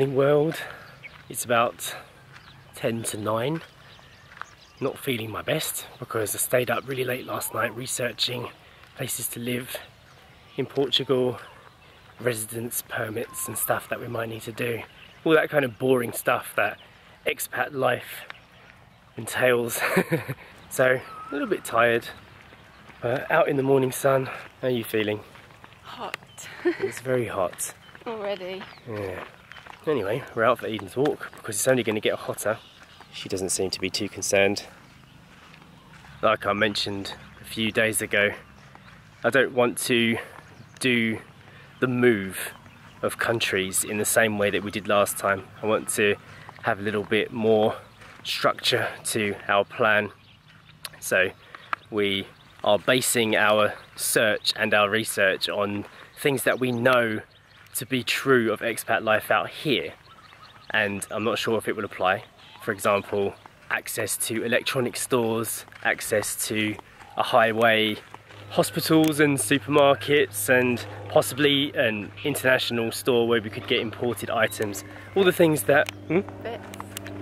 morning world. It's about 10 to 9. Not feeling my best because I stayed up really late last night researching places to live in Portugal, residence permits and stuff that we might need to do. All that kind of boring stuff that expat life entails. So, a little bit tired, but out in the morning sun. How are you feeling? Hot. It's very hot. Already. Yeah. Anyway, we're out for Eden's walk because it's only going to get hotter. She doesn't seem to be too concerned. Like I mentioned a few days ago, I don't want to do the move of countries in the same way that we did last time. I want to have a little bit more structure to our plan. So we are basing our search and our research on things that we know to be true of expat life out here, and I'm not sure if it will apply. For example, access to electronic stores, access to a highway, hospitals and supermarkets, and possibly an international store where we could get imported items. All the things that...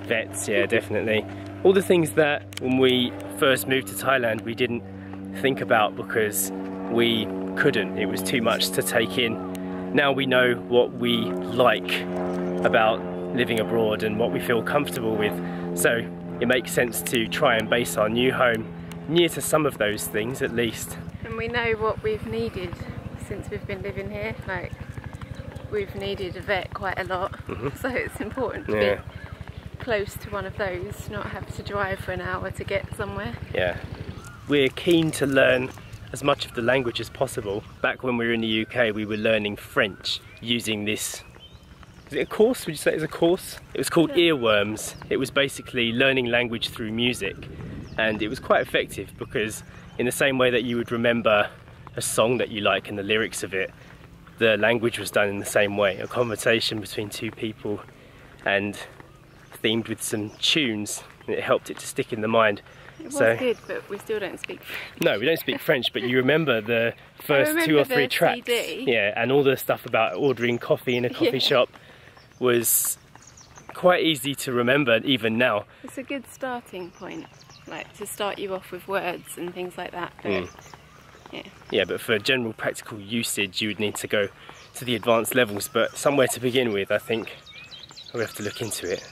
Vets, yeah, definitely. All the things that when we first moved to Thailand we didn't think about because we couldn't. It was too much to take in. Now we know what we like about living abroad and what we feel comfortable with. So it makes sense to try and base our new home near to some of those things at least. And we know what we've needed since we've been living here. Like, we've needed a vet quite a lot, so it's important to be close to one of those, not have to drive for an hour to get somewhere. Yeah. We're keen to learn as much of the language as possible. Back when we were in the UK, we were learning French using this... Is it a course? Would you say it was a course? It was called Earworms. It was basically learning language through music. And it was quite effective because in the same way that you would remember a song that you like and the lyrics of it, the language was done in the same way. A conversation between two people and themed with some tunes. And it helped it to stick in the mind. It was good, but we still don't speak French. No, we don't speak French, but you remember the first two or three tracks. CD. Yeah, and all the stuff about ordering coffee in a coffee shop was quite easy to remember even now. It's a good starting point, like to start you off with words and things like that. But yeah, but for general practical usage you would need to go to the advanced levels, but somewhere to begin with I think we have to look into it.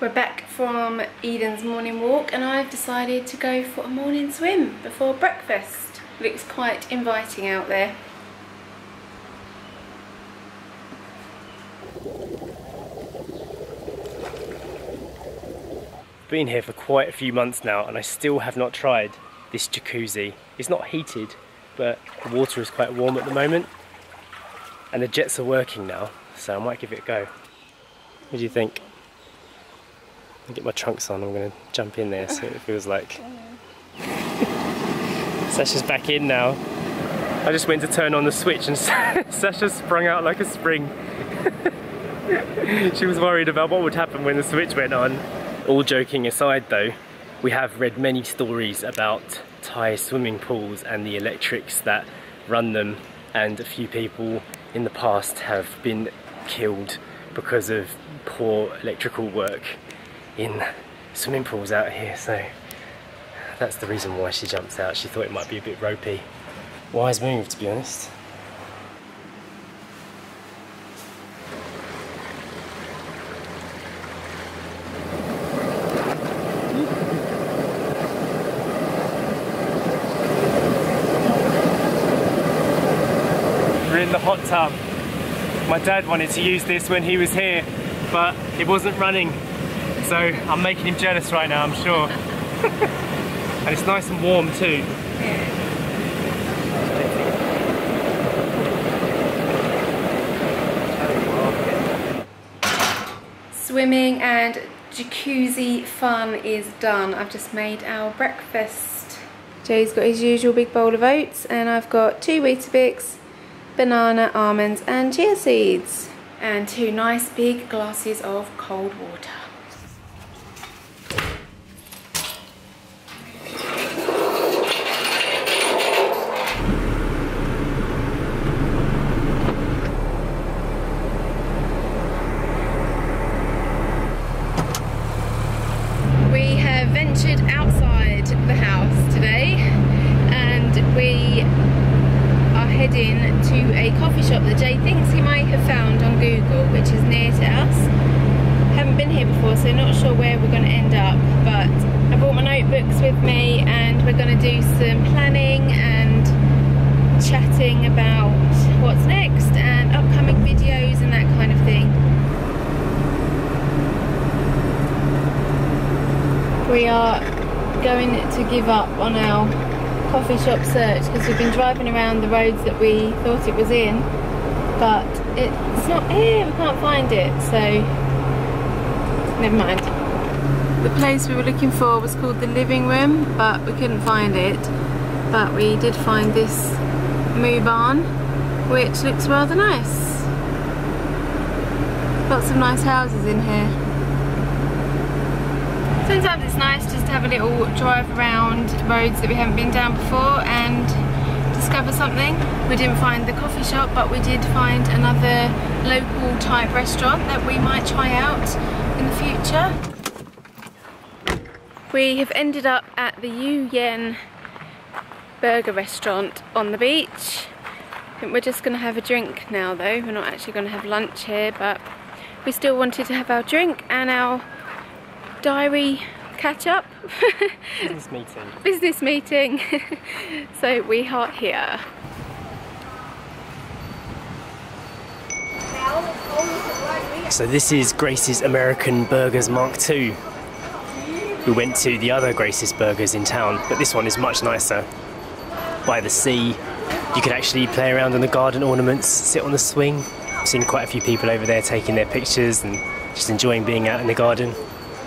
We're back from Eden's morning walk and I've decided to go for a morning swim before breakfast. Looks quite inviting out there. Been here for quite a few months now and I still have not tried this jacuzzi. It's not heated, but the water is quite warm at the moment and the jets are working now, so I might give it a go. What do you think? Get my trunks on, I'm going to jump in there, see what it feels like. Sasha's back in now. I just went to turn on the switch and Sasha sprung out like a spring. She was worried about what would happen when the switch went on. All joking aside though, we have read many stories about Thai swimming pools and the electrics that run them, and a few people in the past have been killed because of poor electrical work in swimming pools out here, so that's the reason why she jumps out. She thought it might be a bit ropey. Wise move, to be honest. We're in the hot tub. My dad wanted to use this when he was here, but it wasn't running. So I'm making him jealous right now, I'm sure. And it's nice and warm too. Swimming and jacuzzi fun is done. I've just made our breakfast. Jay's got his usual big bowl of oats and I've got 2 Weetabix, banana, almonds and chia seeds. And 2 nice big glasses of cold water. ventured outside the house today and we are heading to a coffee shop that Jay thinks he might have found on Google, which is near to us. Haven't been here before, so not sure where we're going to end up, but I brought my notebooks with me and we're going to do some planning and chatting about what's next and upcoming videos and that kind of thing. We are going to give up on our coffee shop search because we've been driving around the roads that we thought it was in, but it's not here, we can't find it, so never mind. The place we were looking for was called the living room, but we couldn't find it, but we did find this move on, which looks rather nice. Lots of nice houses in here. Sometimes it's nice just to have a little drive around roads that we haven't been down before and discover something. We didn't find the coffee shop, but we did find another local type restaurant that we might try out in the future. We have ended up at the Youyen burger restaurant on the beach. I think we're just going to have a drink now though. We're not actually going to have lunch here, but we still wanted to have our drink and our diary catch-up. Business meeting. Business meeting. So we are here. So this is Grace's American Burgers Mark II. We went to the other Grace's Burgers in town, but this one is much nicer. By the sea, you can actually play around on the garden ornaments, sit on the swing. I've seen quite a few people over there taking their pictures and just enjoying being out in the garden.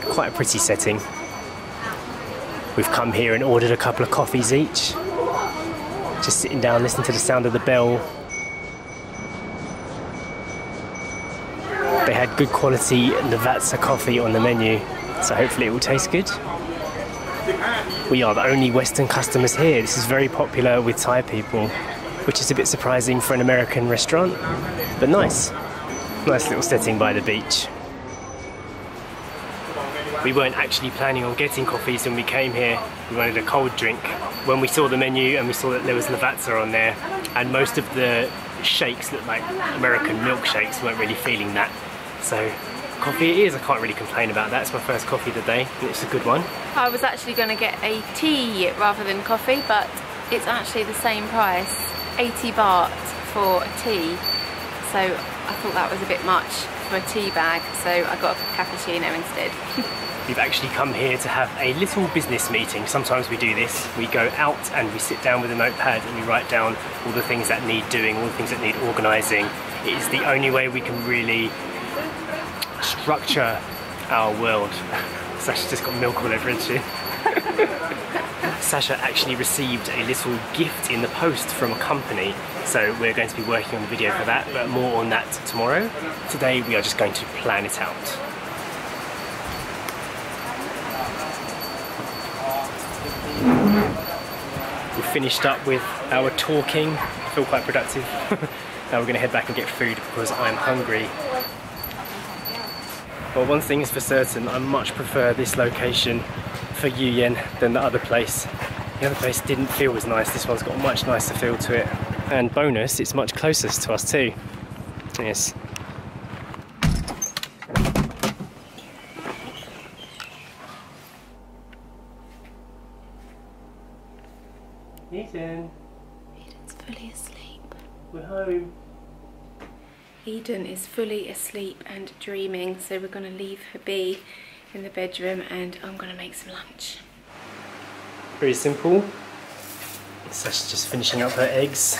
Quite a pretty setting. We've come here and ordered a couple of coffees each. Just sitting down, listening to the sound of the bell. They had good quality Lavazza coffee on the menu, so hopefully it will taste good. We are the only Western customers here. This is very popular with Thai people, which is a bit surprising for an American restaurant, but nice. Nice little setting by the beach. We weren't actually planning on getting coffees when we came here. We wanted a cold drink. When we saw the menu and we saw that there was Lavazza on there, and most of the shakes looked like American milkshakes, we weren't really feeling that. So coffee it is, I can't really complain about that. It's my first coffee of the day, and it's a good one. I was actually going to get a tea rather than coffee, but it's actually the same price, 80 baht for a tea. So I thought that was a bit much for a tea bag, so I got a cappuccino instead. We've actually come here to have a little business meeting. Sometimes we do this. We go out and we sit down with a notepad and we write down all the things that need doing, all the things that need organising. It is the only way we can really structure our world. Sasha's just got milk all over her chin. Sasha actually received a little gift in the post from a company, so we're going to be working on the video for that, but more on that tomorrow. Today we are just going to plan it out. We finished up with our talking. I feel quite productive. Now we're going to head back and get food because I'm hungry. Well, one thing is for certain, I much prefer this location for Youyen than the other place. The other place didn't feel as nice. This one's got a much nicer feel to it. And bonus, it's much closest to us too. Yes. Eden. Eden's fully asleep. We're home. Eden is fully asleep and dreaming, so we're going to leave her be in the bedroom and I'm going to make some lunch. Very simple. Sasha's just finishing up her eggs.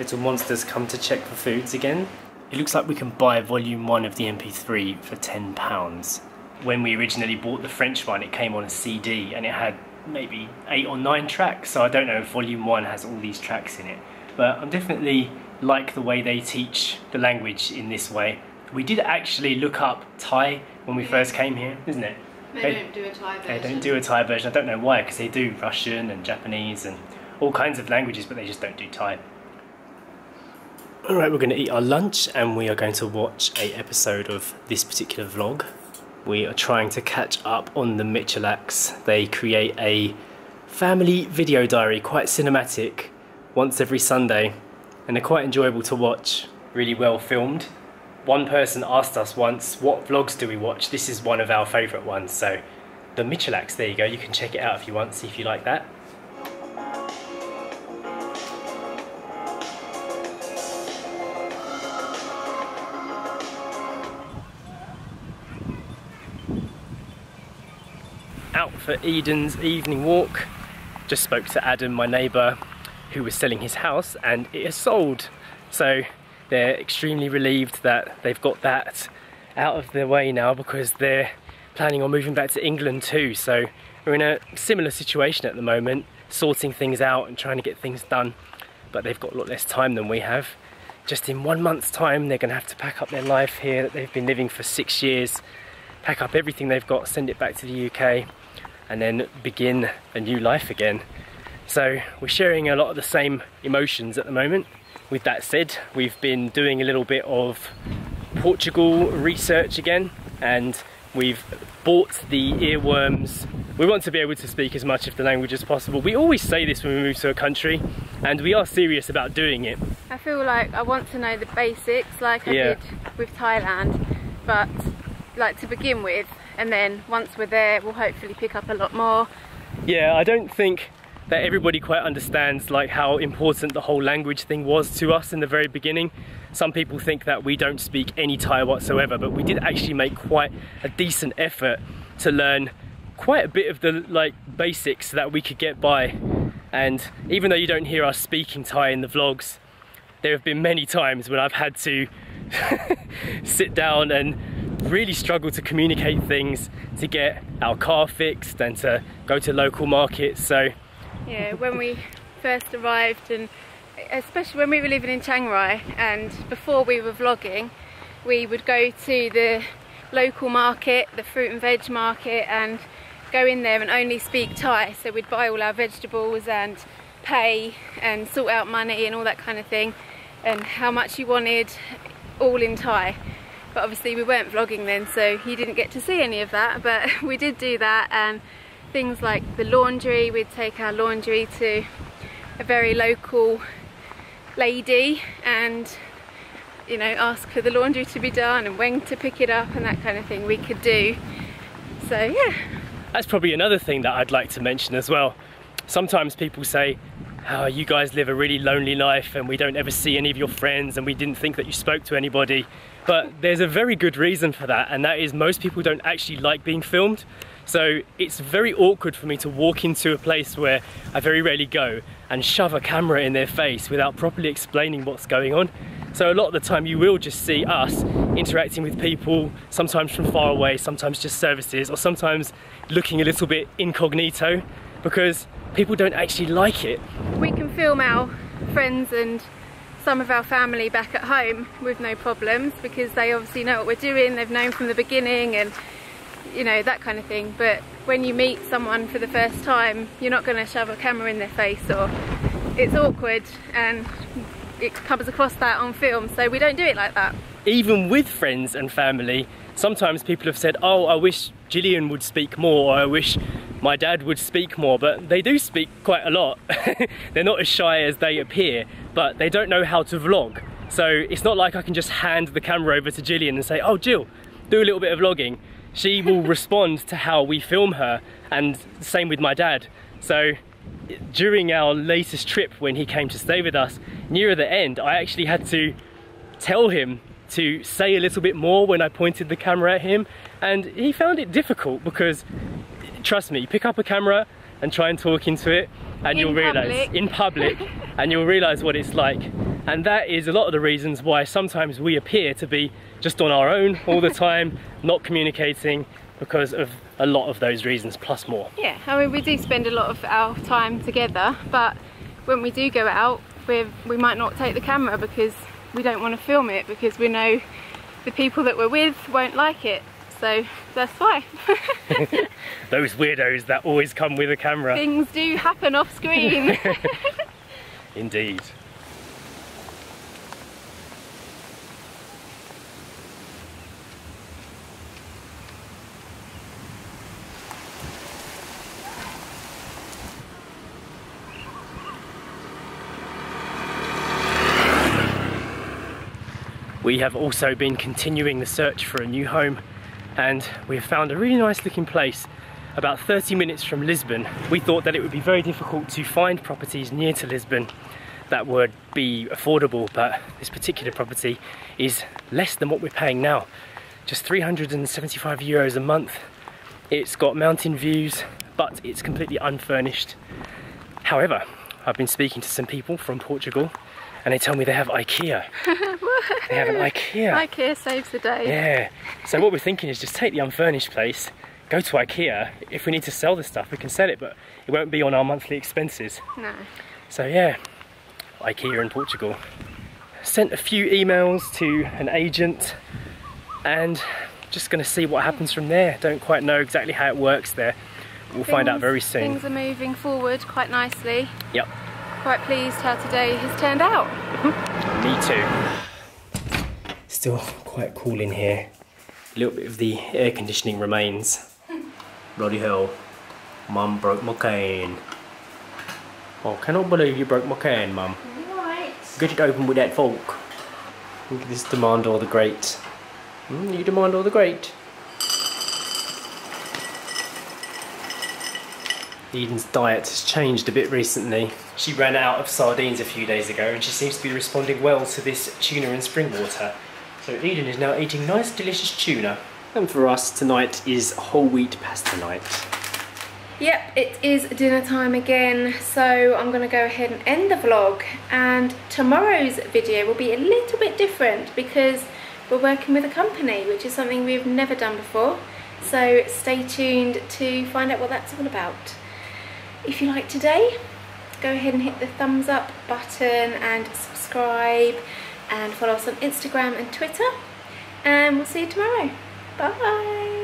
Little monsters come to check for foods again. It looks like we can buy volume 1 of the MP3 for £10. When we originally bought the French one, it came on a CD and it had maybe 8 or 9 tracks, so I don't know if volume 1 has all these tracks in it, but I'm definitely like the way they teach the language in this way. We did actually look up Thai when we first came here, isn't it? They don't do a Thai version. They don't do a Thai version. I don't know why, because they do Russian and Japanese and all kinds of languages, but they just don't do Thai. Alright, we're going to eat our lunch and we are going to watch an episode of this particular vlog. We are trying to catch up on the Mitchellacks. They create a family video diary, quite cinematic, once every Sunday, and they're quite enjoyable to watch, really well filmed. One person asked us once, what vlogs do we watch? This is one of our favourite ones, so the Mitchellacks, there you go, you can check it out if you want, see if you like that. Out for Eden's evening walk. Just spoke to Adam, my neighbour, who was selling his house, and it has sold. So they're extremely relieved that they've got that out of their way now, because they're planning on moving back to England too. So we're in a similar situation at the moment, sorting things out and trying to get things done, but they've got a lot less time than we have. Just in 1 month's time, they're gonna have to pack up their life here that they've been living for 6 years, pack up everything they've got, send it back to the UK, and then begin a new life again. So we're sharing a lot of the same emotions at the moment. With that said, we've been doing a little bit of Portugal research again, and we've bought the Earworms. We want to be able to speak as much of the language as possible. We always say this when we move to a country, and we are serious about doing it. I feel like I want to know the basics, like I did with Thailand, but like to begin with, and then once we're there, we'll hopefully pick up a lot more. Yeah, I don't think that everybody quite understands like how important the whole language thing was to us in the very beginning. Some people think that we don't speak any Thai whatsoever, but we did actually make quite a decent effort to learn quite a bit of the like basics that we could get by. And even though you don't hear us speaking Thai in the vlogs, there have been many times when I've had to sit down and really struggle to communicate things, to get our car fixed and to go to local markets. So yeah, when we first arrived, and especially when we were living in Chiang Rai, and before we were vlogging, we would go to the local market, the fruit and veg market, and go in there and only speak Thai. So we'd buy all our vegetables and pay and sort out money and all that kind of thing, and how much you wanted, all in Thai. But obviously we weren't vlogging then, so you didn't get to see any of that, but we did do that. And things like the laundry, we'd take our laundry to a very local lady and, you know, ask for the laundry to be done and when to pick it up and that kind of thing we could do. So yeah. That's probably another thing that I'd like to mention as well. Sometimes people say, oh, you guys live a really lonely life and we don't ever see any of your friends and we didn't think that you spoke to anybody. But there's a very good reason for that, and that is most people don't actually like being filmed. So it's very awkward for me to walk into a place where I very rarely go and shove a camera in their face without properly explaining what's going on. So a lot of the time you will just see us interacting with people, sometimes from far away, sometimes just services, or sometimes looking a little bit incognito, because people don't actually like it. We can film our friends and some of our family back at home with no problems, because they obviously know what we're doing, they've known from the beginning, and you know, that kind of thing. But when you meet someone for the first time, you're not going to shove a camera in their face, or it's awkward, and it comes across that on film, so we don't do it like that. Even with friends and family, sometimes people have said, oh, I wish Gillian would speak more, or I wish my dad would speak more, but they do speak quite a lot. They're not as shy as they appear, but they don't know how to vlog. So it's not like I can just hand the camera over to Gillian and say, oh, Jill, do a little bit of vlogging. She will respond to how we film her, and same with my dad. So during our latest trip when he came to stay with us, nearer the end, I actually had to tell him to say a little bit more when I pointed the camera at him, and he found it difficult because, trust me, pick up a camera and try and talk into it, and you'll realise, in public, and you'll realise what it's like. And that is a lot of the reasons why sometimes we appear to be just on our own all the time, not communicating, because of a lot of those reasons, plus more. Yeah, I mean, we do spend a lot of our time together, but when we do go out, we might not take the camera because we don't want to film it, because we know the people that we're with won't like it. So that's why. Those weirdos that always come with a camera. Things do happen off screen. Indeed. We have also been continuing the search for a new home, and we have found a really nice looking place about 30 minutes from Lisbon. We thought that it would be very difficult to find properties near to Lisbon that would be affordable, but this particular property is less than what we're paying now. Just 375 euros a month. It's got mountain views, but it's completely unfurnished. However, I've been speaking to some people from Portugal and they tell me they have IKEA. They have an IKEA. IKEA saves the day. Yeah. So what we're thinking is just take the unfurnished place, go to IKEA. If we need to sell this stuff, we can sell it, but it won't be on our monthly expenses. No. So yeah, IKEA in Portugal. Sent a few emails to an agent and just going to see what happens from there. Don't quite know exactly how it works there. We'll find out very soon. Things are moving forward quite nicely. Yep. Quite pleased how today has turned out. Me too. Still quite cool in here. A little bit of the air conditioning remains. Bloody hell. Mum broke my cane. Oh, cannot believe you broke my cane, Mum. Right. Get it open with that fork. Look at this, demand all the great. You demand all the great. Eden's diet has changed a bit recently. She ran out of sardines a few days ago and she seems to be responding well to this tuna and spring water. So Eden is now eating nice delicious tuna. And for us tonight is whole wheat pasta night. Yep, it is dinner time again, so I'm going to go ahead and end the vlog. And tomorrow's video will be a little bit different because we're working with a company, which is something we've never done before. So stay tuned to find out what that's all about. If you like today, go ahead and hit the thumbs up button and subscribe and follow us on Instagram and Twitter, and we'll see you tomorrow. Bye.